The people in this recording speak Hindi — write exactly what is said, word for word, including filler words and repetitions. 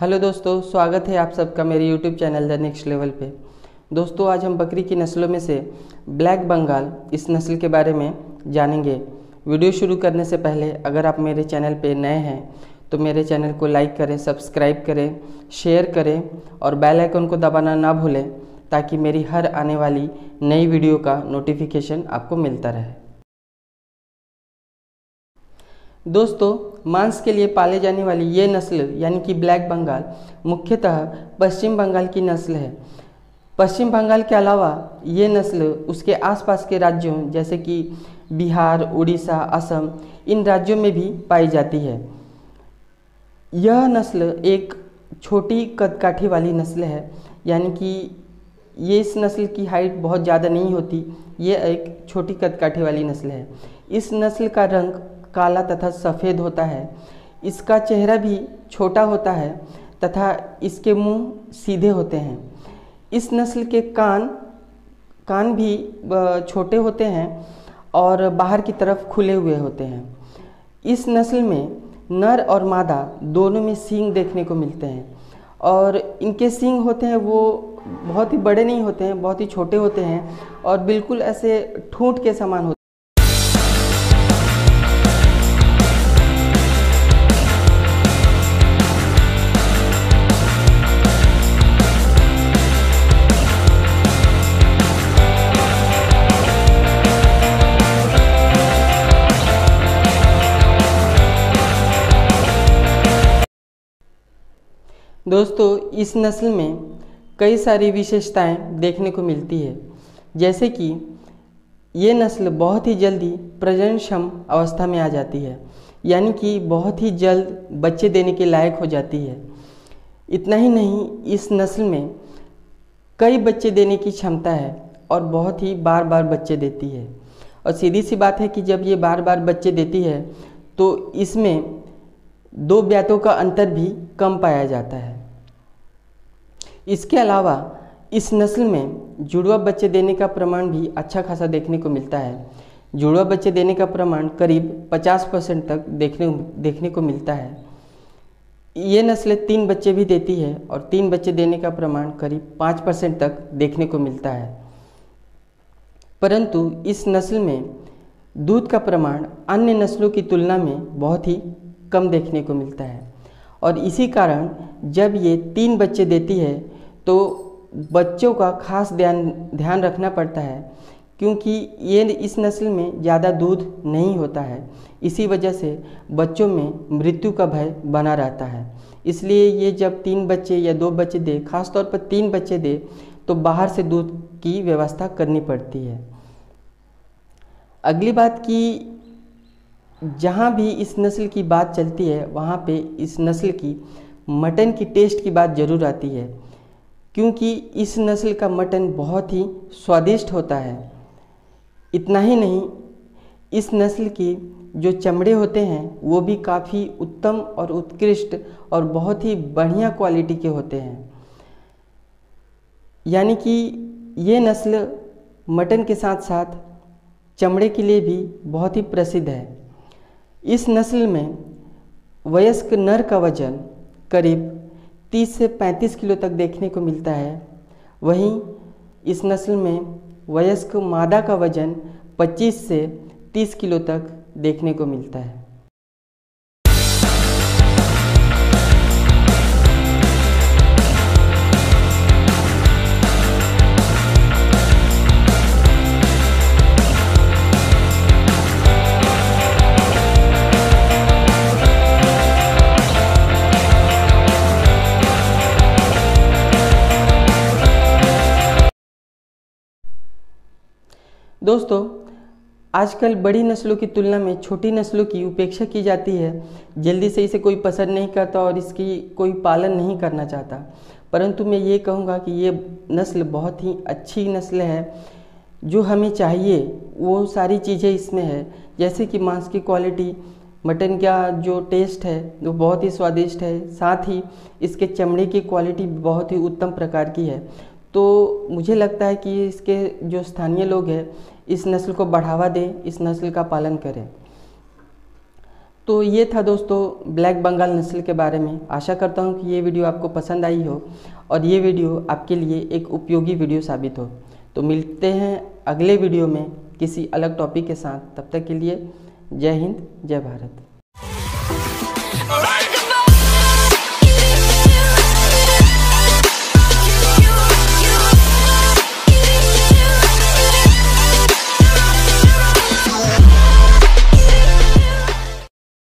हेलो दोस्तों, स्वागत है आप सबका मेरे YouTube channel the next level पे। दोस्तों, आज हम बकरी की नस्लों में से ब्लैक बंगाल इस नस्ल के बारे में जानेंगे। वीडियो शुरू करने से पहले अगर आप मेरे चैनल पे नए हैं तो मेरे चैनल को लाइक करें, सब्सक्राइब करें, शेयर करें और बेल आइकन को दबाना ना भूलें ताकि मेरी हर आने वाली नई वीडियो का नोटिफिकेशन आपको मिलता रहे। दोस्तों, मांस के लिए पाले जाने वाली ये नस्ल यानी कि ब्लैक बंगाल मुख्यतः पश्चिम बंगाल की नस्ल है। पश्चिम बंगाल के अलावा ये नस्ल उसके आसपास के राज्यों जैसे कि बिहार, उड़ीसा, असम इन राज्यों में भी पाई जाती है। यह नस्ल एक छोटी कदकाठी वाली नस्ल है, यानी कि ये इस नस्ल की हाइट बहुत ज़्यादा नहीं होती। ये एक छोटी कदकाठी वाली नस्ल है। इस नस्ल का रंग काला तथा सफ़ेद होता है। इसका चेहरा भी छोटा होता है तथा इसके मुंह सीधे होते हैं। इस नस्ल के कान कान भी छोटे होते हैं और बाहर की तरफ खुले हुए होते हैं। इस नस्ल में नर और मादा दोनों में सींग देखने को मिलते हैं और इनके सींग होते हैं वो बहुत ही बड़े नहीं होते हैं, बहुत ही छोटे होते हैं और बिल्कुल ऐसे ठूंठ के समान होते हैं। दोस्तों, इस नस्ल में कई सारी विशेषताएं देखने को मिलती है, जैसे कि ये नस्ल बहुत ही जल्दी प्रजननक्षम अवस्था में आ जाती है, यानी कि बहुत ही जल्द बच्चे देने के लायक हो जाती है। इतना ही नहीं, इस नस्ल में कई बच्चे देने की क्षमता है और बहुत ही बार बार बच्चे देती है। और सीधी सी बात है कि जब ये बार बार बच्चे देती है तो इसमें दो ब्यातों का अंतर भी कम पाया जाता है। इसके अलावा इस नस्ल में जुड़वा बच्चे देने का प्रमाण भी अच्छा खासा देखने को मिलता है। जुड़वा बच्चे देने का प्रमाण करीब पचास परसेंट तक देखने देखने को मिलता है। ये नस्लें तीन बच्चे भी देती है और तीन बच्चे देने का प्रमाण करीब पाँच परसेंट तक देखने को मिलता है। परंतु इस नस्ल में दूध का प्रमाण अन्य नस्लों की तुलना में बहुत ही कम देखने को मिलता है और इसी कारण जब ये तीन बच्चे देती है तो बच्चों का खास ध्यान ध्यान रखना पड़ता है, क्योंकि ये इस नस्ल में ज़्यादा दूध नहीं होता है। इसी वजह से बच्चों में मृत्यु का भय बना रहता है। इसलिए ये जब तीन बच्चे या दो बच्चे दे, खासतौर पर तीन बच्चे दे, तो बाहर से दूध की व्यवस्था करनी पड़ती है। अगली बात की, जहाँ भी इस नस्ल की बात चलती है वहाँ पे इस नस्ल की मटन की टेस्ट की बात ज़रूर आती है, क्योंकि इस नस्ल का मटन बहुत ही स्वादिष्ट होता है। इतना ही नहीं, इस नस्ल की जो चमड़े होते हैं वो भी काफ़ी उत्तम और उत्कृष्ट और बहुत ही बढ़िया क्वालिटी के होते हैं, यानी कि ये नस्ल मटन के साथ साथ चमड़े के लिए भी बहुत ही प्रसिद्ध है। इस नस्ल में वयस्क नर का वजन करीब तीस से पैंतीस किलो तक देखने को मिलता है। वहीं इस नस्ल में वयस्क मादा का वजन पच्चीस से तीस किलो तक देखने को मिलता है। दोस्तों, आजकल बड़ी नस्लों की तुलना में छोटी नस्लों की उपेक्षा की जाती है। जल्दी से इसे कोई पसंद नहीं करता और इसकी कोई पालन नहीं करना चाहता, परंतु मैं ये कहूँगा कि ये नस्ल बहुत ही अच्छी नस्ल है। जो हमें चाहिए वो सारी चीज़ें इसमें है, जैसे कि मांस की क्वालिटी, मटन का जो टेस्ट है वो बहुत ही स्वादिष्ट है, साथ ही इसके चमड़े की क्वालिटी बहुत ही उत्तम प्रकार की है। तो मुझे लगता है कि इसके जो स्थानीय लोग हैं इस नस्ल को बढ़ावा दें, इस नस्ल का पालन करें। तो ये था दोस्तों ब्लैक बंगाल नस्ल के बारे में। आशा करता हूँ कि ये वीडियो आपको पसंद आई हो और ये वीडियो आपके लिए एक उपयोगी वीडियो साबित हो। तो मिलते हैं अगले वीडियो में किसी अलग टॉपिक के साथ। तब तक के लिए जय हिंद, जय भारत।